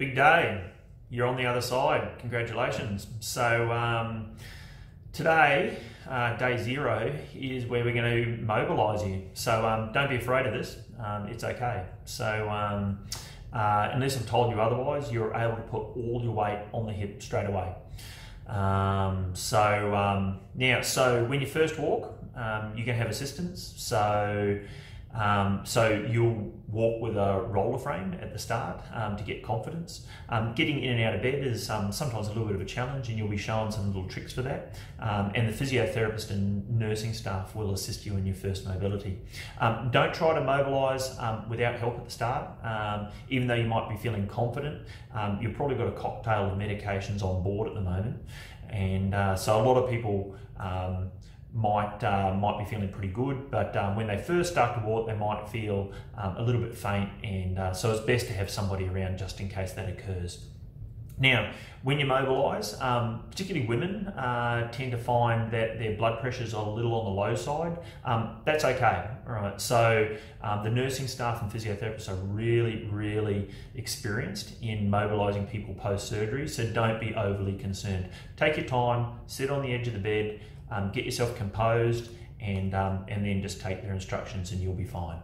big day. You're on the other side. Congratulations. So today, day zero, is where we're going to mobilise you. So don't be afraid of this. It's okay. So unless I've told you otherwise, you're able to put all your weight on the hip straight away. So when you first walk, you can have assistance. So you'll walk with a roller frame at the start to get confidence. Getting in and out of bed is sometimes a little bit of a challenge, and you'll be shown some little tricks for that. And the physiotherapist and nursing staff will assist you in your first mobility. Don't try to mobilise without help at the start. Even though you might be feeling confident, you've probably got a cocktail of medications on board at the moment. And so a lot of people might be feeling pretty good, but when they first start to walk, they might feel a little bit faint, and so it's best to have somebody around just in case that occurs. Now, when you mobilise, particularly women tend to find that their blood pressures are a little on the low side. That's okay, all right? So the nursing staff and physiotherapists are really, really experienced in mobilising people post-surgery, so don't be overly concerned. Take your time, sit on the edge of the bed, get yourself composed, and then just take their instructions and you'll be fine.